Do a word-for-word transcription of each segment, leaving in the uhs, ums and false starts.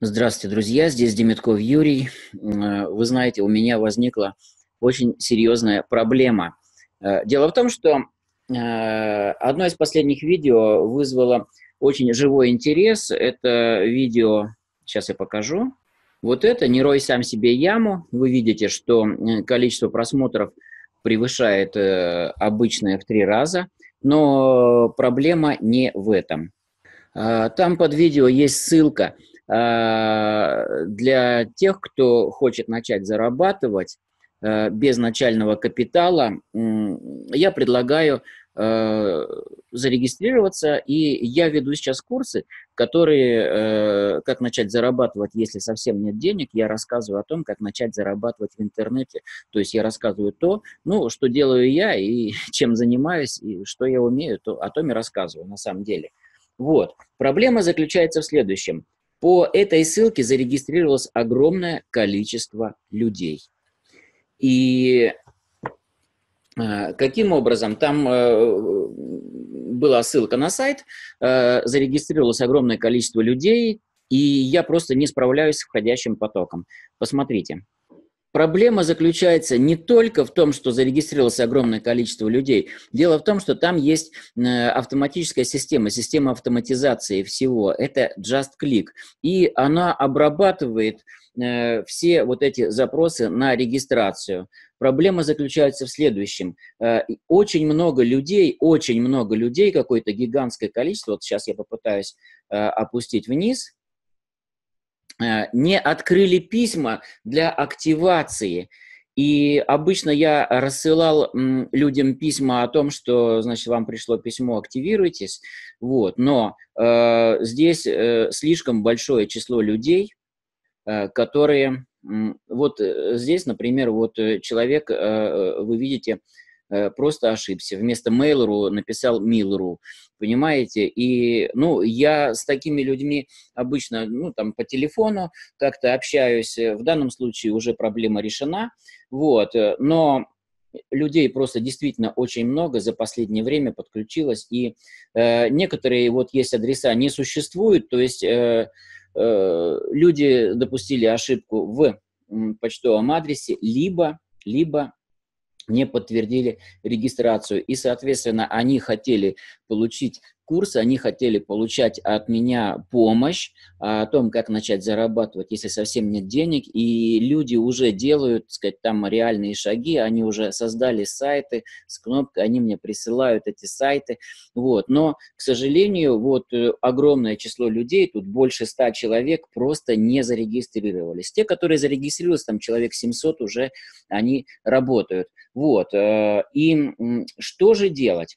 Здравствуйте, друзья, здесь Демидков Юрий. Вы знаете, у меня возникла очень серьезная проблема. Дело в том, что одно из последних видео вызвало очень живой интерес. Это видео, сейчас я покажу. Вот это «Не рой сам себе яму». Вы видите, что количество просмотров превышает э, обычное в три раза, но проблема не в этом. Э, там под видео есть ссылка э, для тех, кто хочет начать зарабатывать э, без начального капитала. Э, я предлагаю э, зарегистрироваться, и я веду сейчас курсы, которые, э, как начать зарабатывать, если совсем нет денег. Я рассказываю о том, как начать зарабатывать в интернете. То есть я рассказываю то, ну, что делаю я и чем занимаюсь, и что я умею, то, о том и рассказываю на самом деле. Вот. Проблема заключается в следующем. По этой ссылке зарегистрировалось огромное количество людей. И э, каким образом? Там... Э, была ссылка на сайт, зарегистрировалось огромное количество людей, и я просто не справляюсь с входящим потоком. Посмотрите. Проблема заключается не только в том, что зарегистрировалось огромное количество людей. Дело в том, что там есть автоматическая система, система автоматизации всего. Это JustClick. И она обрабатывает все вот эти запросы на регистрацию. Проблема заключается в следующем. Очень много людей, очень много людей, какое-то гигантское количество, вот сейчас я попытаюсь опустить вниз, не открыли письма для активации. И обычно я рассылал людям письма о том, что, значит, вам пришло письмо, активируйтесь. Вот. Но э, здесь э, слишком большое число людей, э, которые... Э, вот здесь, например, вот человек, э, вы видите, э, просто ошибся. Вместо Mail.ru написал Mail.ru. Понимаете? И, ну, я с такими людьми обычно, ну, там, по телефону как-то общаюсь. В данном случае уже проблема решена. Вот. Но людей просто действительно очень много за последнее время подключилось. И э, некоторые, вот есть адреса, не существуют. То есть э, э, люди допустили ошибку в почтовом адресе, либо, либо... не подтвердили регистрацию, и, соответственно, они хотели получить курс, они хотели получать от меня помощь о том, как начать зарабатывать, если совсем нет денег, и люди уже делают, так сказать, там реальные шаги, они уже создали сайты с кнопкой, они мне присылают эти сайты, вот, но, к сожалению, вот огромное число людей, тут больше ста человек просто не зарегистрировались, те, которые зарегистрировались, там человек семьсот уже, они работают, вот, и что же делать?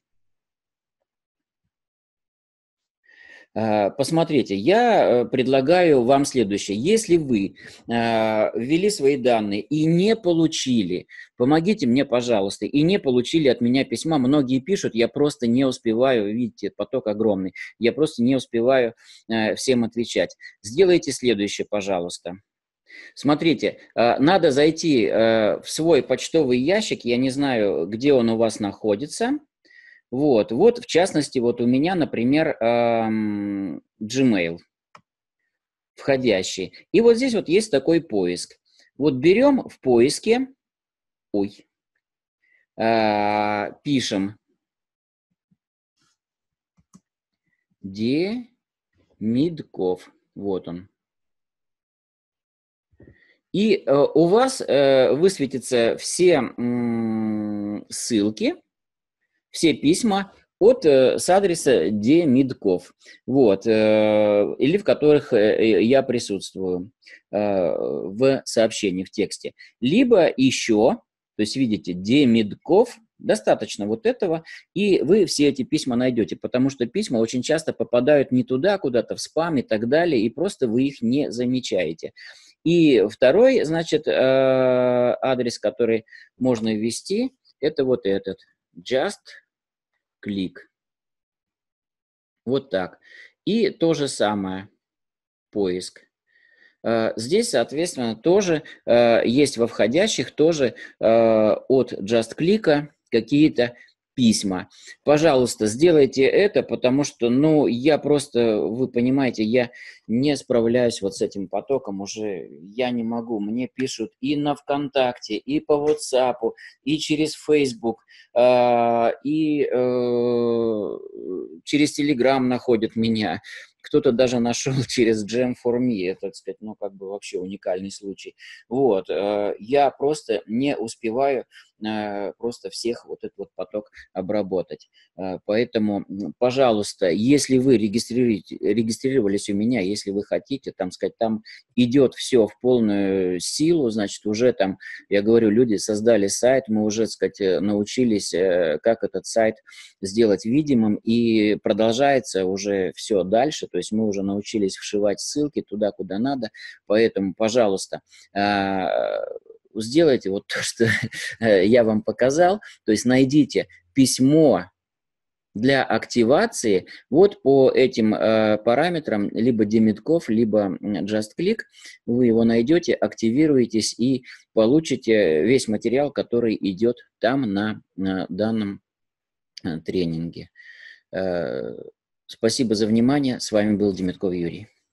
Посмотрите, я предлагаю вам следующее. Если вы ввели свои данные и не получили, помогите мне, пожалуйста, и не получили от меня письма. Многие пишут, я просто не успеваю, видите, поток огромный, я просто не успеваю всем отвечать. Сделайте следующее, пожалуйста. Смотрите, надо зайти в свой почтовый ящик, я не знаю, где он у вас находится. Вот, вот, в частности, вот у меня, например, эм, Gmail входящий. И вот здесь вот есть такой поиск. Вот берем в поиске, ой, э, пишем Демидков, вот он. И э, у вас э, высветятся все э, ссылки. Все письма от, с адреса Демидков, вот, или в которых я присутствую в сообщении, в тексте. Либо еще, то есть видите, Демидков, достаточно вот этого, и вы все эти письма найдете, потому что письма очень часто попадают не туда, куда-то в спам и так далее, и просто вы их не замечаете. И второй, значит, адрес, который можно ввести, это вот этот. JustClick. Вот так. И то же самое. Поиск. Здесь, соответственно, тоже есть во входящих тоже от JustClick какие-то письма. Пожалуйста, сделайте это, потому что, ну, я просто, вы понимаете, я не справляюсь вот с этим потоком уже, я не могу. Мне пишут и на ВКонтакте, и по WhatsApp, и через Facebook, э, и э, через Telegram находят меня. Кто-то даже нашел через джем фор ми, это, так сказать, ну, как бы вообще уникальный случай. Вот, я просто не успеваю просто всех вот этот вот поток обработать. Поэтому, пожалуйста, если вы регистрировались у меня, если вы хотите, там, сказать, там идет все в полную силу, значит, уже там, я говорю, люди создали сайт, мы уже, так сказать, научились, как этот сайт сделать видимым, и продолжается уже все дальше. То есть мы уже научились вшивать ссылки туда, куда надо, поэтому, пожалуйста, сделайте вот то, что я вам показал, то есть найдите письмо для активации вот по этим э, параметрам, либо Демидков, либо JustClick, вы его найдете, активируетесь и получите весь материал, который идет там на, на данном тренинге. Э, спасибо за внимание, с вами был Демидков Юрий.